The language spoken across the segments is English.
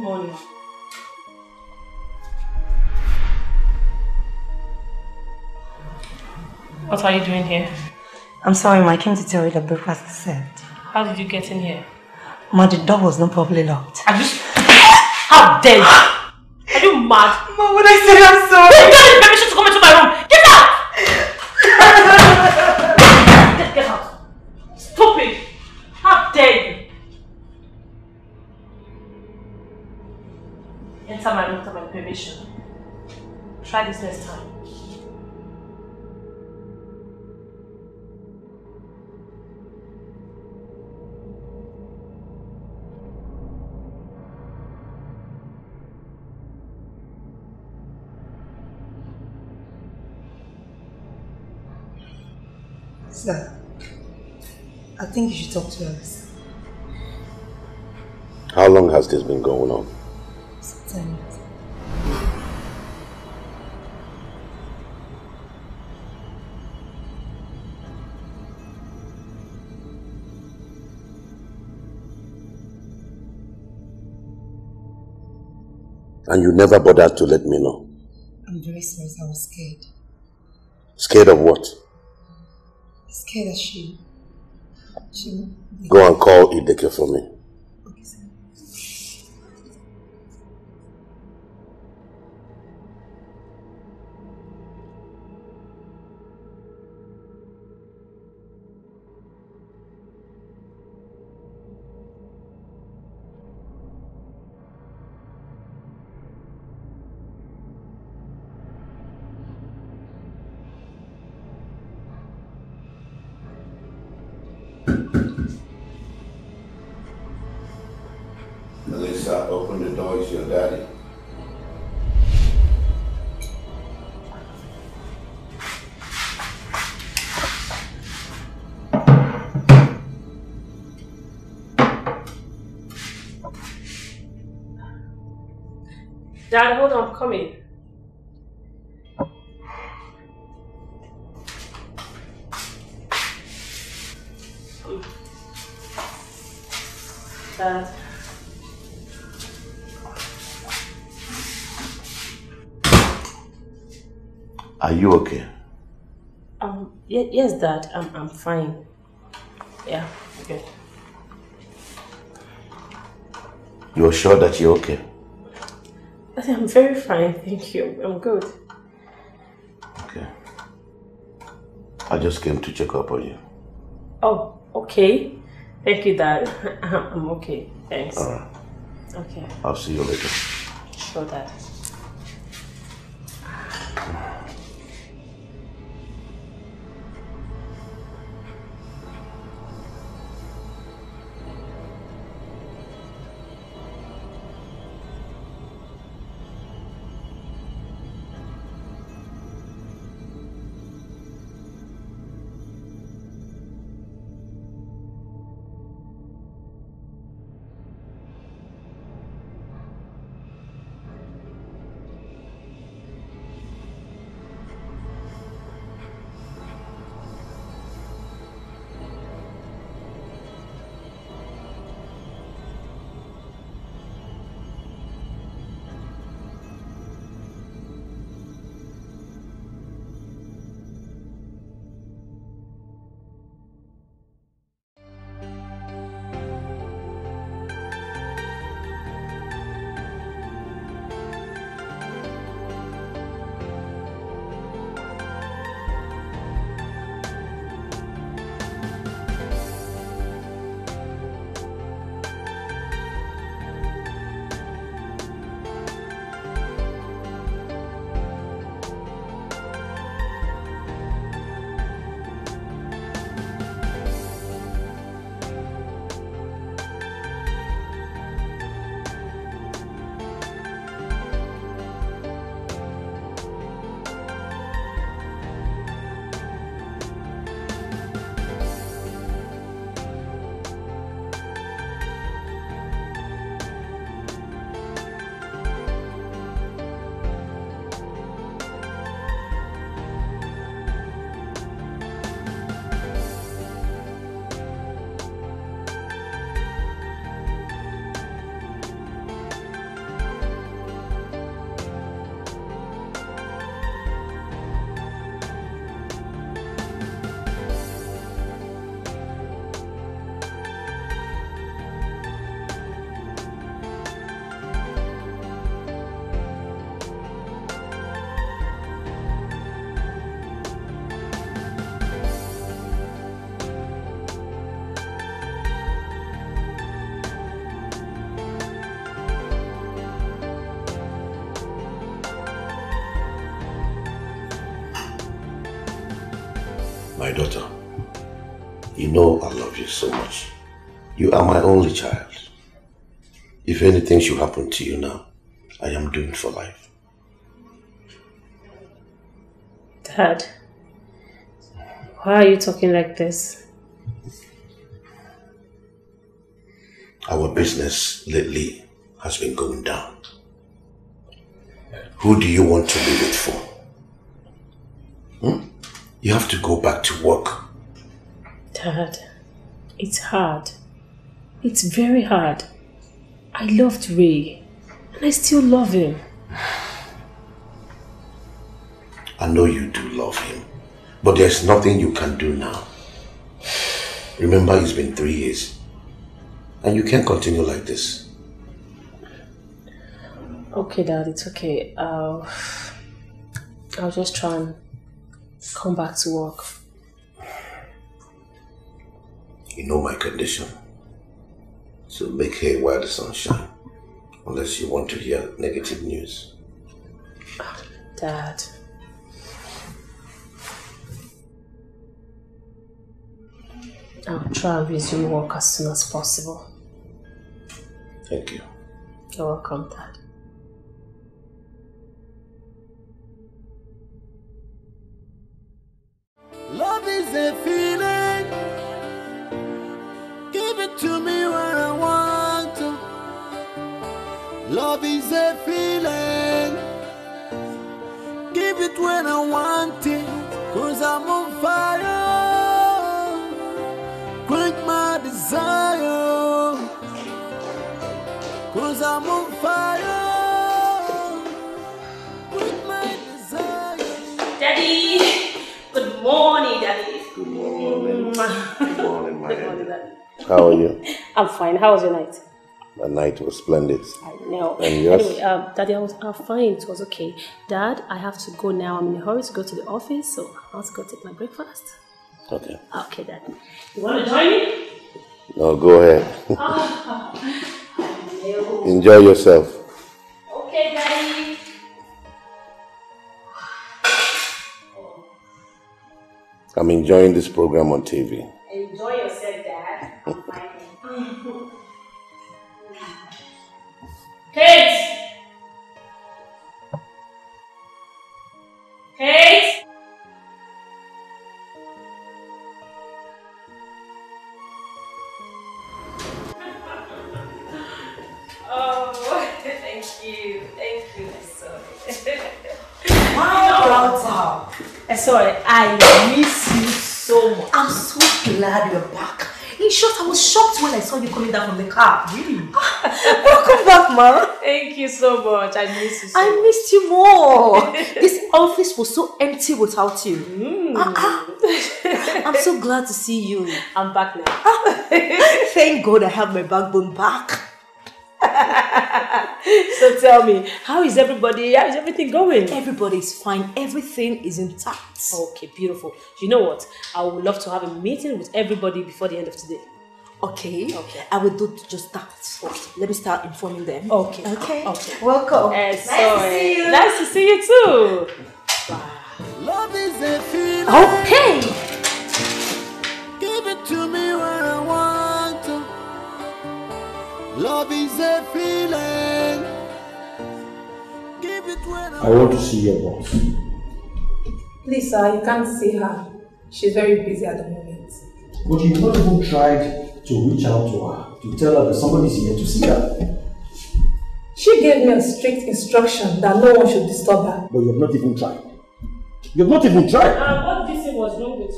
morning. What are you doing here? I'm sorry, I came to tell you that breakfast is served. How did you get in here? Ma, the door was not properly locked. I just... How dare you? Are you mad? Ma, when I said I'm sorry... You got the permission to come into my room! Get out! Get out! Stupid! How dare you? Enter my room without my permission. Try this next time. Sir, I think you should talk to us. How long has this been going on? 10 minutes. And you never bothered to let me know? I'm very sorry, I was scared. Scared of what? Scared as she... Go and call Ideke for me. Okay, sir. Melissa, open the door, it's your daddy. Dad, hold on, I'm coming. Dad. Are you okay? Yes, Dad. I'm fine. Yeah, good. You're sure that you're okay? I'm very fine, thank you. I'm good. Okay. I just came to check up on you. Oh, okay. Thank you, Dad. I'm okay. Thanks. All right. Okay. I'll see you later. Sure, Dad. My daughter, you know I love you so much. You are my only child. If anything should happen to you now, I am doomed for life. Dad, why are you talking like this? Our business lately has been going down. Who do you want to leave it for? You have to go back to work. Dad, it's hard. It's very hard. I loved Ray, and I still love him. I know you do love him, but there's nothing you can do now. Remember, it's been 3 years, and you can't continue like this. Okay, Dad, it's okay. I'll just try and come back to work. You know my condition. So make hay while the sun shines, unless you want to hear negative news. Dad. I'll try and resume work as soon as possible. Thank you. You're welcome, Dad. Love is a feeling. Give it to me when I want to. Love is a feeling. Give it when I want it, 'cause I'm on fire. Quench my desire, 'cause I'm on fire. Quench my desire. Daddy! Good morning, Daddy. Good morning. Good morning, my dear. How are you? I'm fine. How was your night? My night was splendid. I know. And yours? Anyway, Daddy, I'm fine. It was okay. Dad, I have to go now. I'm in a hurry to go to the office, so I have to go take my breakfast. Okay. Okay, Dad. You want to join me? No, go ahead. Oh, enjoy yourself. Okay, Daddy. I'm enjoying this program on TV. Enjoy yourself, Dad. I'm fine. Kate! Kate! Oh, thank you. Thank you. I'm sorry. My daughter! Sorry, I miss you so much. I'm so glad you're back. In short, I was shocked when I saw you coming down from the car. Really? Welcome back, Ma. Thank you so much. I miss you so much. I missed you more. This office was so empty without you. I'm so glad to see you. I'm back now. Thank God I have my backbone back. So tell me, how is everybody? How is everything going? Everybody's fine. Everything is intact. Okay, beautiful. You know what? I would love to have a meeting with everybody before the end of today. Okay. Okay. I will do just that. Okay. Let me start informing them. Okay. Okay. Okay. Welcome. Nice to see you. Nice to see you too. Wow. Okay. Give it to me when I want to. Love is a feeling. Give it when I want to see your boss. Lisa, you can't see her. She's very busy at the moment. But you've not even tried to reach out to her to tell her that somebody's here to see her. She gave me a strict instruction that no one should disturb her. But you've not even tried. You've not even tried. What did you say was wrong with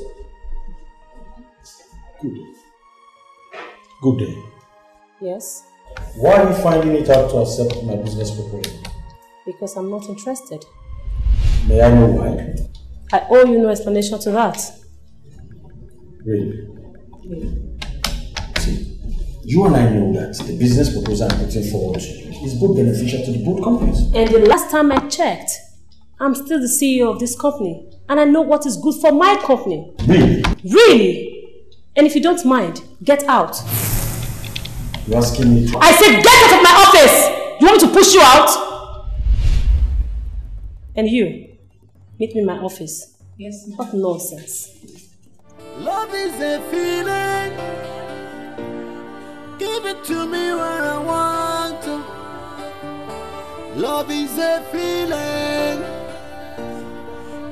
you? Good day. Good day. Yes. Why are you finding it hard to accept my business proposal? Because I'm not interested. May I know why? I owe you no explanation to that. Really? Really? See, you and I know that the business proposal I'm putting forward is both beneficial to the both companies. And the last time I checked, I'm still the CEO of this company. And I know what is good for my company. Really? Really? And if you don't mind, get out. You're asking me to... I said get out of my office! You want me to push you out? And you, meet me in my office. Yes. What nonsense. Love is a feeling. Give it to me when I want to. Love is a feeling.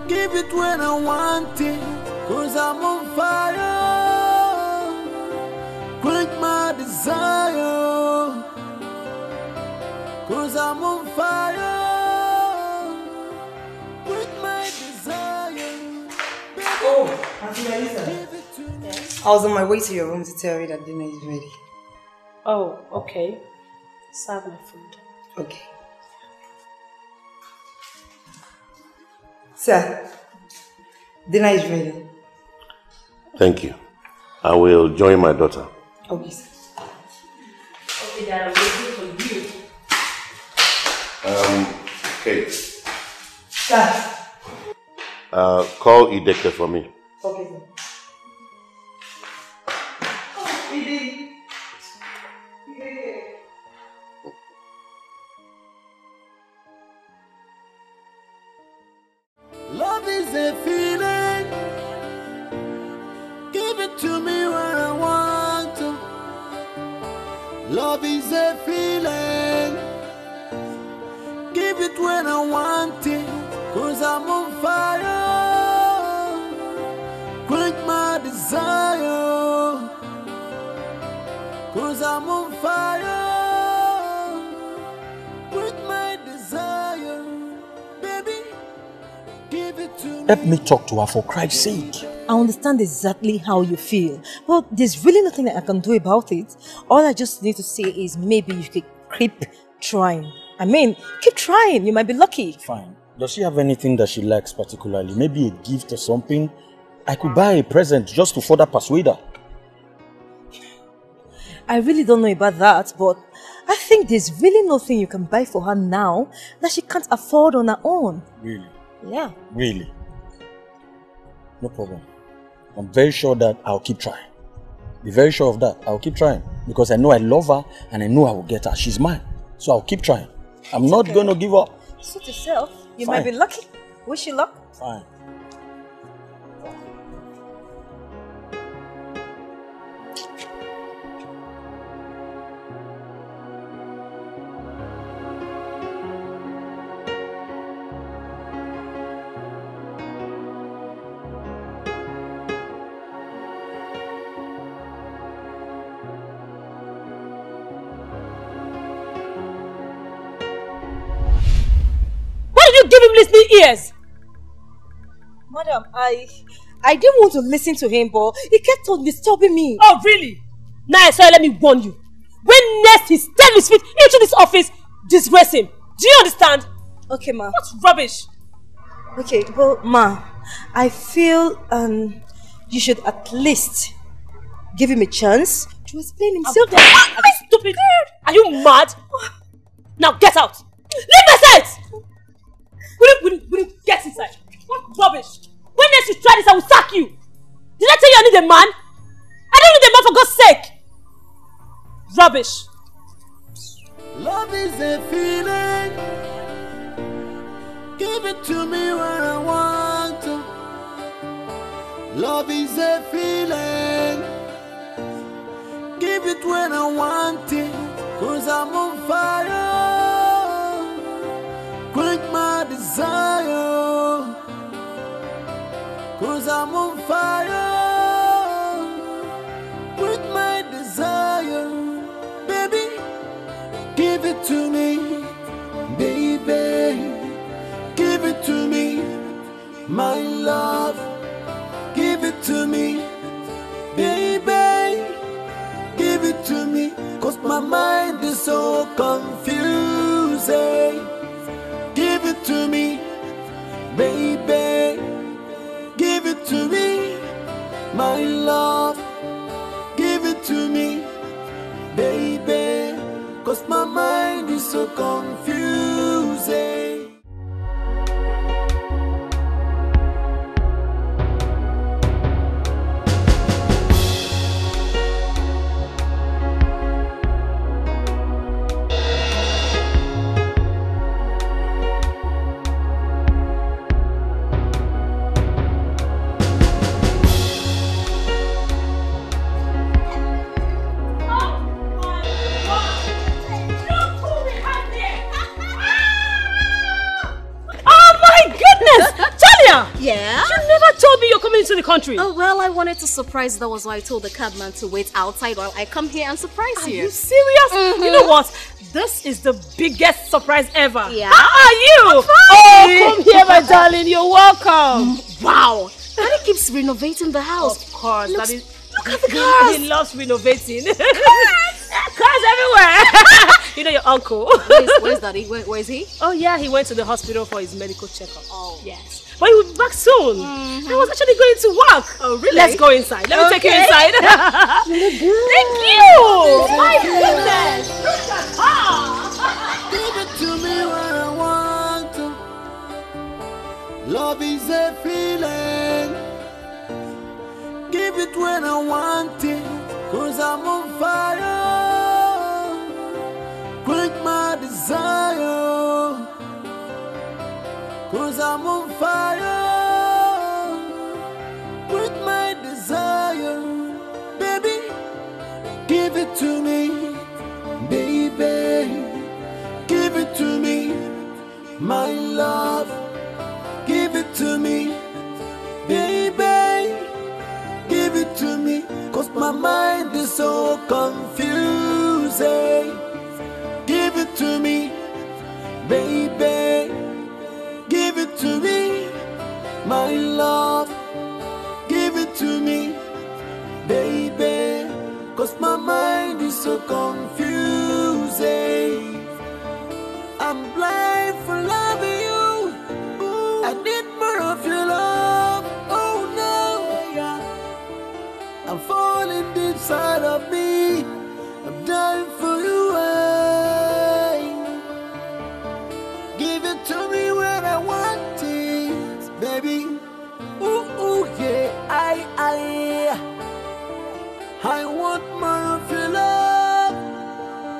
Give it when I want it, 'cause I'm on fire. Quench my desire, 'cause I'm on fire. I was on my way to your room to tell you that dinner is ready. Oh, okay. Serve my food. Okay. Sir, dinner is ready. Thank you. I will join my daughter. Okay, sir. Okay, Dad, I'm waiting for you. Okay. Sir. Call Ideke for me. Okay, sir. Love is a feeling. Give it to me when I want to. Love is a feeling. Give it when I want it, 'cause I'm on fire. Quench my desire, 'cause I'm on fire. Quench my desire, baby. Give it to me. Help me talk to her, for Christ's sake. I understand exactly how you feel, but there's really nothing that I can do about it. All I just need to say is maybe you could keep trying. I mean, keep trying. You might be lucky. Fine. Does she have anything that she likes particularly? Maybe a gift or something? I could buy a present just to further persuade her. I really don't know about that, but I think there's really nothing you can buy for her now that she can't afford on her own. Really? Yeah. Really? No problem. I'm very sure that I'll keep trying. Be very sure of that. I'll keep trying because I know I love her and I know I will get her. She's mine. So I'll keep trying. I'm not going to give up. Suit yourself. You might be lucky. Wish you luck. Fine. Give him listening ears. Madam, I didn't want to listen to him, but he kept on disturbing me. Oh, really? Now, sir, let me warn you. When next he steps his feet into this office, disgrace him. Do you understand? Okay, ma. What's rubbish? Okay, well, ma, I feel you should at least give him a chance to explain himself. Oh, are you stupid? Are you mad? Now get out. Leave my sight. Will you get inside? What rubbish! When next you try this, I will sack you! Did I tell you I need a man? I don't need a man, for God's sake! Rubbish! Love is a feeling. Give it to me when I want to. Love is a feeling. Give it when I want it, 'cause I'm on fire. Quench my desire, 'cause I'm on fire. Quench my desire, baby. Give it to me, baby. Give it to me, my love. Give it to me, baby. Give it to me, 'cause my mind is so confusing. Give it to me, baby. Give it to me, my love. Give it to me, baby. 'Cause my mind is so confusing. Yeah? You never told me you're coming into the country. Oh, well, I wanted to surprise. That was why I told the cabman to wait outside while I come here and surprise you. Are you serious? Mm-hmm. You know what? This is the biggest surprise ever. Yeah. How are you? I'm fine. Oh, come here, my darling. You're welcome. Wow. Daddy keeps renovating the house. Of course. Looks, that is, look at the cars. He loves renovating. Cars everywhere. You know your uncle. Where's Daddy? Where is he? Oh, yeah, he went to the hospital for his medical checkup. Oh, yes. But he will be back soon. Mm-hmm. I was actually going to work. Oh, really? Let's go inside. Let me take you inside. Thank you. My goodness. Look at her. Give it to me when I want to. Love is a feeling. Give it when I want it. Cause I'm on fire. Quit my desire. Cause I'm on fire with my desire. Baby, give it to me. Baby, give it to me. My love, give it to me. Baby, give it to me. Cause my mind is so confusing. Give it to me. Baby, give it to me, my love. Give it to me, baby. Cause my mind is so confusing. I'm blind for loving you. I need more of your love. Oh no, I'm falling deep inside of me. I'm dying for you. Give it to me. I want more of your love.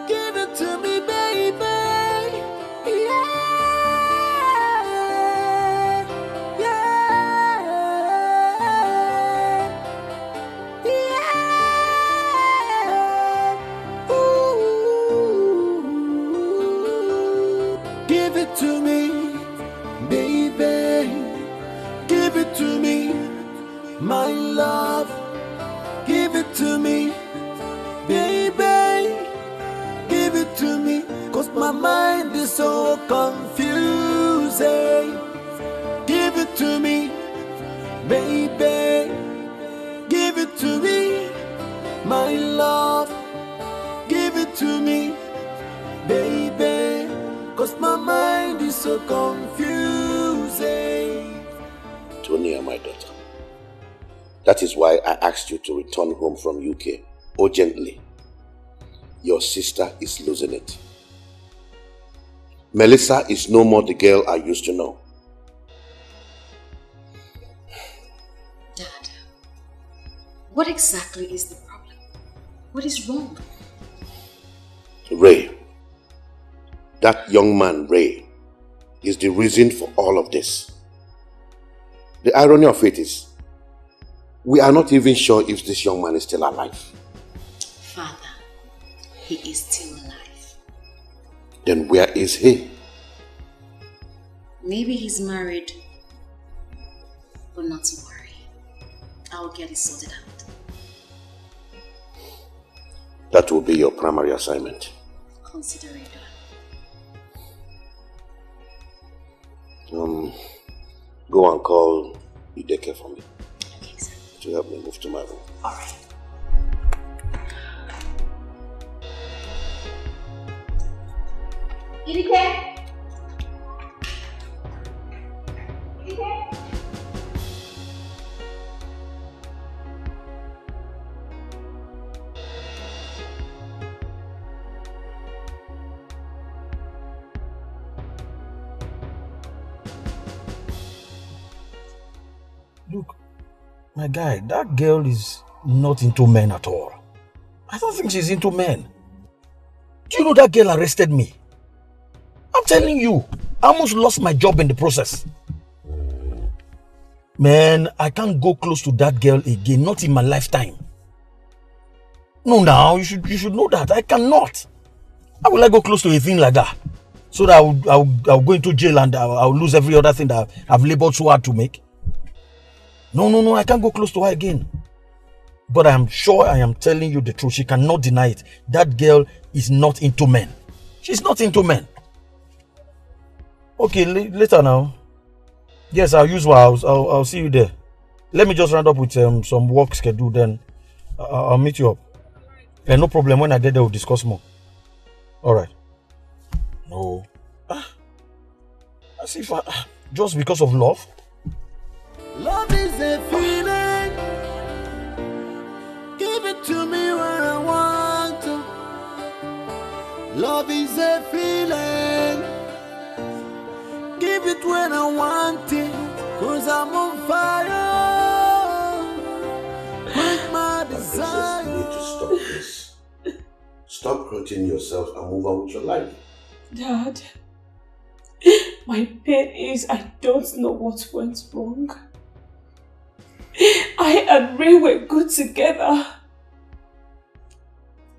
Give it to me, baby. Yeah, yeah, yeah. Ooh. Give it to me, baby. Give it to me, my love. Give it to me, baby. Give it to me. Cause my mind is so confusing. Give it to me, baby. Give it to me, my love. Give it to me, baby. Cause my mind is so confusing. Tonia, my daughter. That is why I asked you to return home from UK urgently. Your sister is losing it. Melissa is no more the girl I used to know. Dad, what exactly is the problem? What is wrong? Ray, that young man, Ray, is the reason for all of this. The irony of it is, we are not even sure if this young man is still alive. Father, he is still alive. Then where is he? Maybe he's married. But not to worry. I'll get it sorted out. That will be your primary assignment. Consider it done. Go and call Ideke for me. To help me move to my room. All right. Ideke? Ideke? Look. My guy, that girl is not into men at all. I don't think she's into men. Do you know that girl arrested me? I'm telling you, I almost lost my job in the process. Man, I can't go close to that girl again, not in my lifetime. No, now, you should know that. I cannot. How will I go close to a thing like that? So that I'll go into jail and I'll lose every other thing that I've labored so hard to make? No, I can't go close to her again. But I am sure I am telling you the truth. She cannot deny it. That girl is not into men. She's not into men. Okay, later now. Yes, I'll use her. I'll see you there. Let me just round up with some work schedule, then I'll meet you up. No problem. When I get there, we'll discuss more. All right. No. As if just because of love. Love is a feeling. Give it to me when I want to. Love is a feeling. Give it when I want it. 'Cause I'm on fire with my desire. You need to stop this. Stop hurting yourself and move on with your life. Dad, my pain is I don't know what went wrong. I and Ray were good together.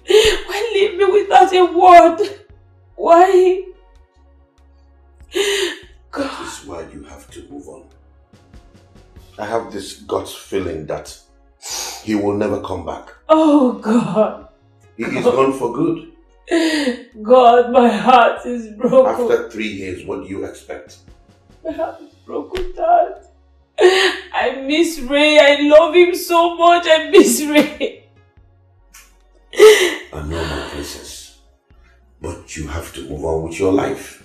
Why leave me without a word? Why? God. That is why you have to move on. I have this gut feeling that he will never come back. Oh God. He is gone for good. God, my heart is broken. After 3 years, what do you expect? My heart is broken, Dad. I miss Ray. I love him so much. I miss Ray. I know, my princess. But you have to move on with your life.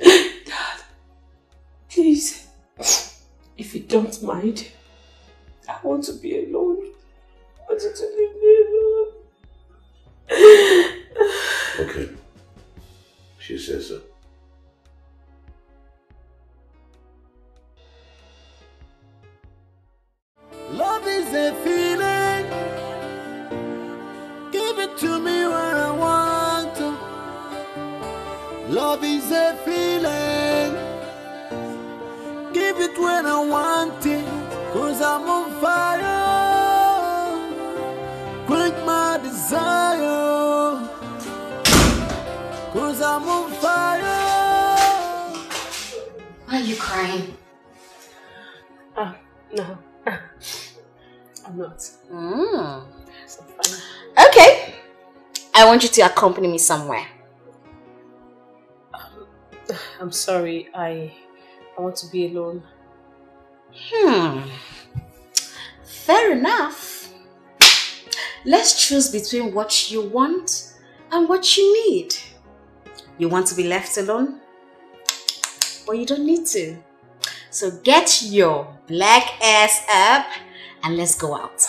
Dad, please. If you don't mind, I want to be alone. I want you to leave me alone. Okay. She says so. Love is a feeling. Give it to me when I want to. Love is a feeling. Give it when I want it. 'Cause I'm on fire. Quench my desire. 'Cause I'm on fire. Why are you crying? No. I'm not. So funny. Okay. I want you to accompany me somewhere. I'm sorry. I want to be alone. Fair enough. Let's choose between what you want and what you need. You want to be left alone? Well, you don't need to. So get your black ass up and let's go out.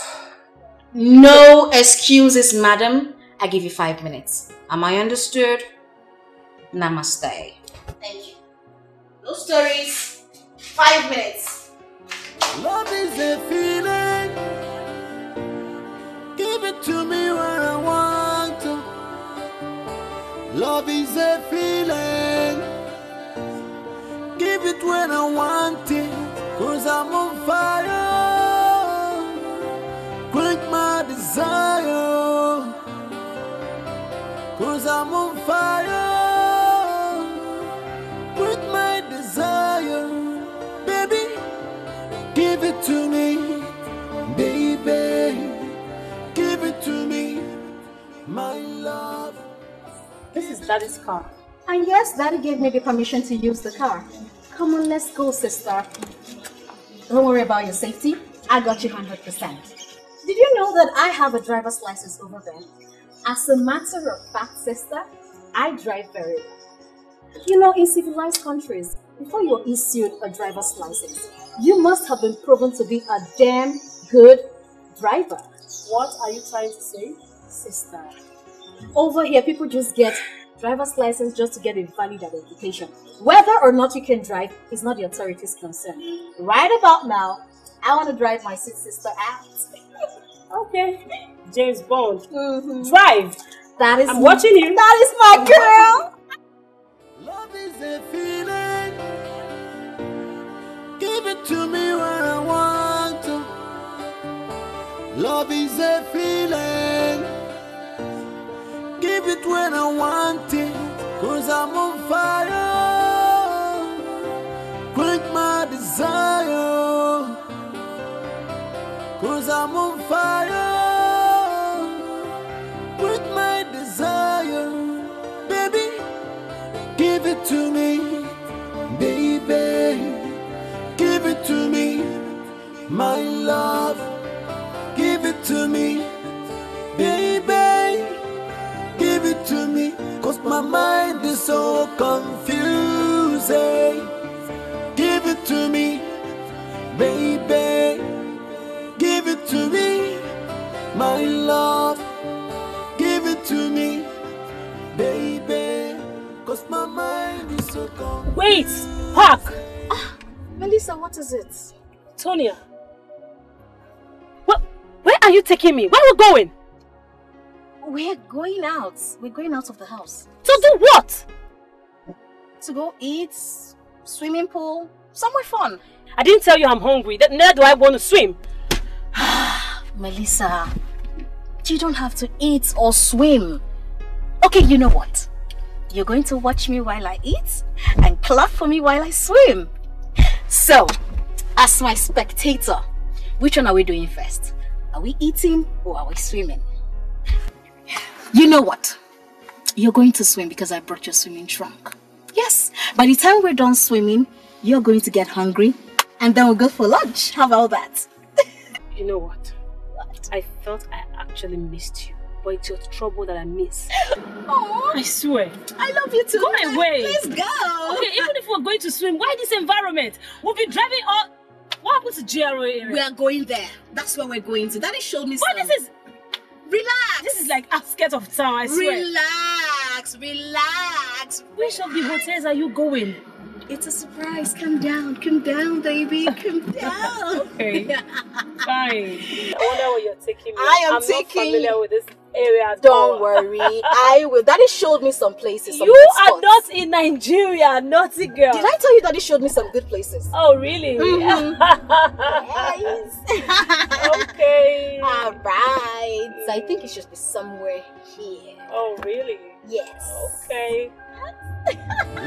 No excuses, madam. I give you 5 minutes. Am I understood? Namaste. Thank you. No stories. 5 minutes. Love is a feeling. Give it to me when I want to. Love is a feeling. Give it when I want it. 'Cause I'm on fire. Quench my desire. 'Cause I'm on fire. Quench my desire. Baby, give it to me. Baby, give it to me. My love. This is Daddy's car. And yes, Daddy gave me the permission to use the car. Come on, let's go, sister. Don't worry about your safety. I got you 100%. Did you know that I have a driver's license over there? As a matter of fact, sister, I drive very well. You know, in civilized countries, before you're issued a driver's license, you must have been proven to be a damn good driver. What are you trying to say, sister? Over here, people just get driver's license just to get a valid identification. Whether or not you can drive is not the authority's concern. Right about now, I want to drive my sister out. Okay. James Bond. Drive. That is. I'm watching you. That is my girl. Love is a feeling. Give it to me when I want to. Love is a feeling. Give it when I want it, 'cause I'm on fire. Quench my desire. 'Cause I'm on fire with my desire. Baby, give it to me. Baby, give it to me. My love, give it to me. Baby, give it to me. 'Cause my mind is so confusing. Give it to me. Baby, give it to me. My love, give it to me. Baby, 'cause my mind is so confusing. Wait, Park! Ah, Melissa, what is it? Tonya, what? Where are you taking me? Where are we going? We're going out. We're going out of the house. To do what? To go eat, swimming pool, somewhere fun. I didn't tell you I'm hungry. Neither do I want to swim. Melissa, you don't have to eat or swim. Okay, you know what? You're going to watch me while I eat and clap for me while I swim. So, as my spectator, which one are we doing first? Are we eating or are we swimming? You know what? You're going to swim because I brought your swimming trunk. Yes, by the time we're done swimming, you're going to get hungry and then we'll go for lunch. How about that? You know what? What? I felt I actually missed you, but it's your trouble that I miss. Oh, I swear. I love you too. Go away. Please go. Okay, even if we're going to swim, why this environment? We'll be driving all... What happened to GRO area? We are going there. That's where we're going to. Daddy showed me some. What this is? Relax. This is like outskirts of town, I swear. Relax, relax. Which of the hotels are you going? It's a surprise. Calm down, baby. Calm down. Okay. Fine. I wonder where you're taking me. I'm not familiar with this area at all. Don't worry. I will. Daddy showed me some places. You are not in Nigeria, naughty girl. Did I tell you Daddy showed me some good places? Oh, really? Yes. Okay. All right. So I think it should be somewhere here. Oh, really? Yes. Okay.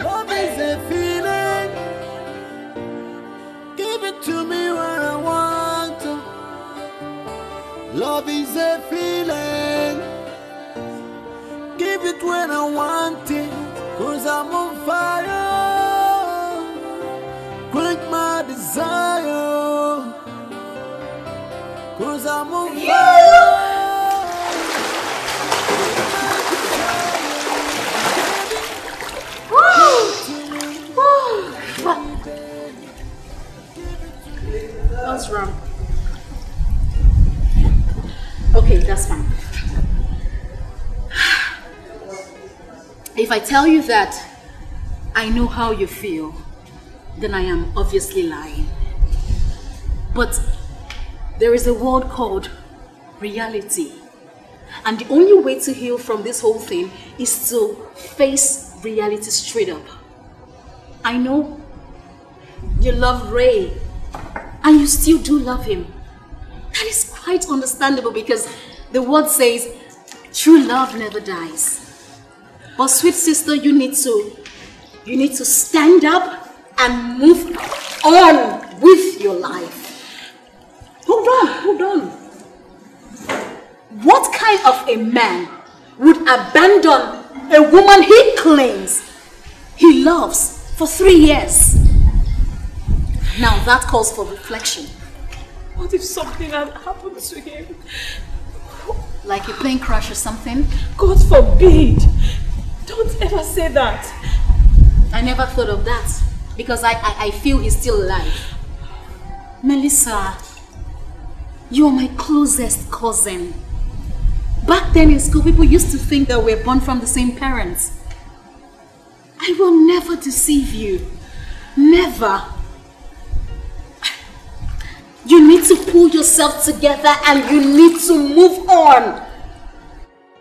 Love is a feeling. Give it to me when I want to. Love is a feeling. Give it when I want it. 'Cause I'm on fire. Quit my desire. 'Cause I'm on fire. What's wrong? Okay, that's fine. If I tell you that I know how you feel, then I am obviously lying. But there is a word called reality. And the only way to heal from this whole thing is to face reality straight up. I know you love Ray, and you still do love him. That is quite understandable because the word says, true love never dies. But sweet sister, you need to stand up and move on with your life. Hold on. What kind of a man would abandon a woman he claims he loves for 3 years? Now that calls for reflection. What if something had happened to him? Like a plane crash or something? God forbid! Don't ever say that! I never thought of that because I feel he's still alive. Melissa, you are my closest cousin. Back then in school, people used to think that we're born from the same parents. I will never deceive you. Never. You need to pull yourself together and you need to move on.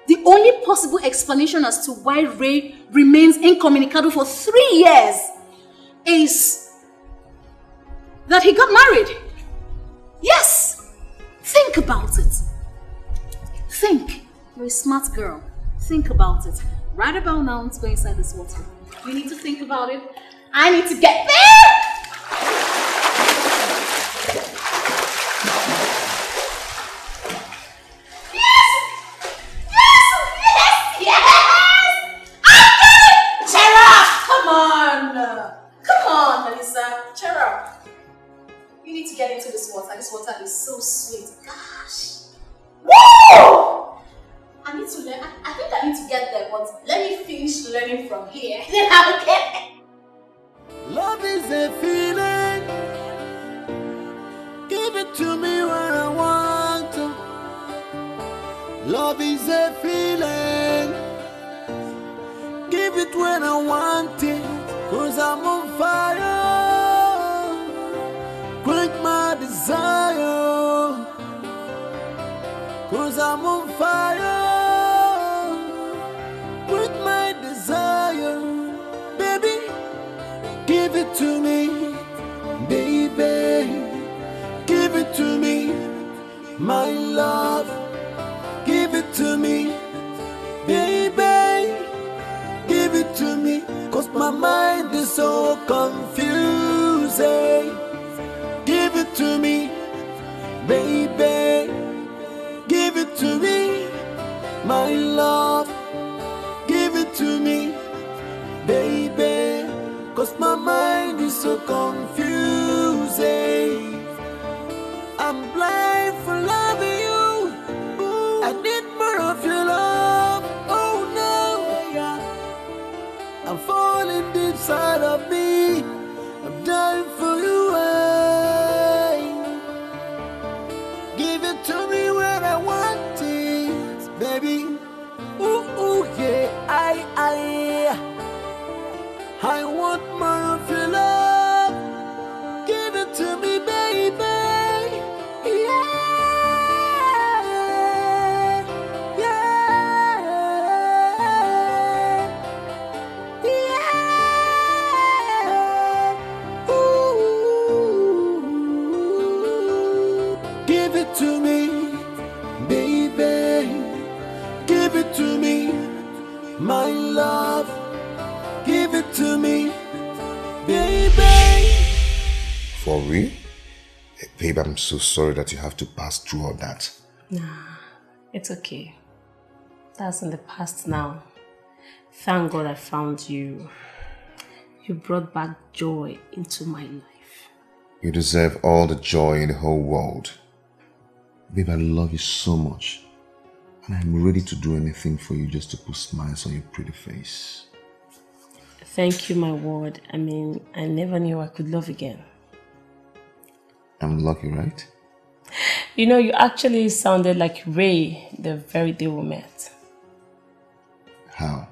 The only possible explanation as to why Ray remains incommunicado for 3 years is that he got married. Yes! Think about it. Think. You're a smart girl. Think about it. Right about now, let's go inside this water. You need to think about it. I need to get there! this water is so sweet. Gosh! Woo! I need to learn, I think I need to get there, but let me finish learning from here. Then I'll get it. Love is a feeling. Give it to me when I want to. Love is a feeling. Give it when I want it, 'cause I'm on fire. Desire, 'cause I'm on fire with my desire. Baby, give it to me. Baby, give it to me. My love, give it to me. Baby, give it to me. 'Cause my mind is so confusing. Give it to me, baby. Give it to me, my love. Give it to me, baby. 'Cause my mind is so confusing. I'm blind for loving you. I need more of your love. Oh no, I'm falling deep inside of me. I'm dying for you. To me when I want it, baby. Ooh, ooh, yeah, I want more of your love. Give it to me, baby. Yeah, yeah, yeah. Ooh, give it to me. To me, my love, give it to me, baby. For real? Babe, I'm so sorry that you have to pass through all that. Nah, it's okay. That's in the past now. Thank God I found you. You brought back joy into my life. You deserve all the joy in the whole world. Babe, I love you so much. And I'm ready to do anything for you just to put smiles on your pretty face. Thank you, my word. I mean, I never knew I could love again. I'm lucky, right? You know, you actually sounded like Ray the very day we met. How?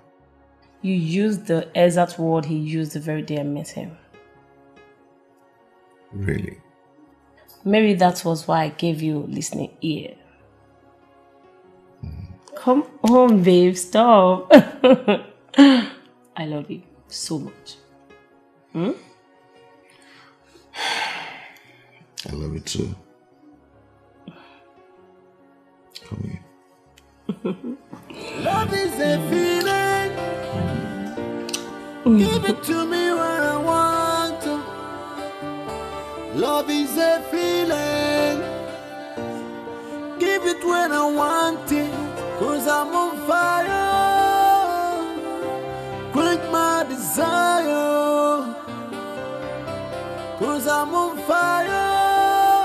You used the exact word he used the very day I met him. Really? Maybe that was why I gave you listening ear. Come on, babe, stop. I love you so much. Hmm? I love you too. Come here. Love is a feeling. Give it to me when I want to. Love is a feeling. Give it when I want it. 'Cause I'm on fire, quench my desire. 'Cause I'm on fire,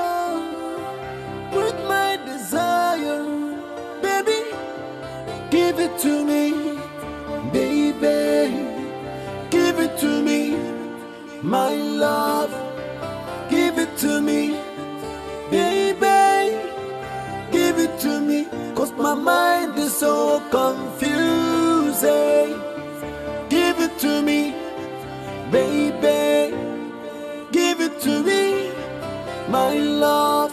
quench my desire. Baby, give it to me, baby. Give it to me, my love. Give it to me, baby. Give it to me. 'Cause my mind is so confusing. Give it to me, baby. Give it to me, my love.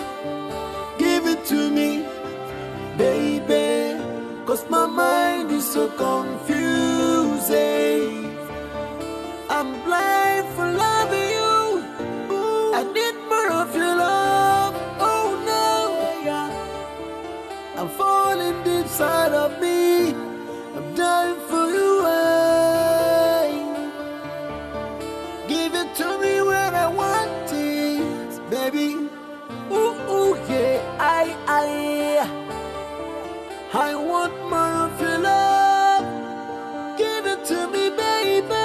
Give it to me, baby. 'Cause my mind is so confusing. I'm blind for loving you. I need more of your love. Oh no, I'm falling inside of me, I'm dying for you. Give it to me when I want it, baby. Ooh, ooh, yeah, I want more of your love. Give it to me, baby.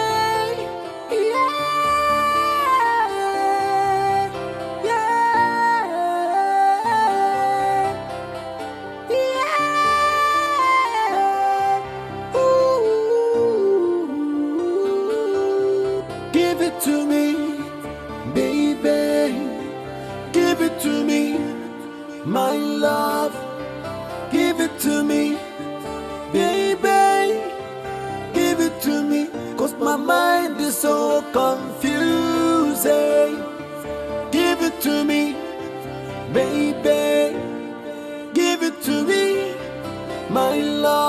Yeah, yeah. my love, give it to me, baby, give it to me, 'cause my mind is so confusing. Give it to me, baby, give it to me, my love.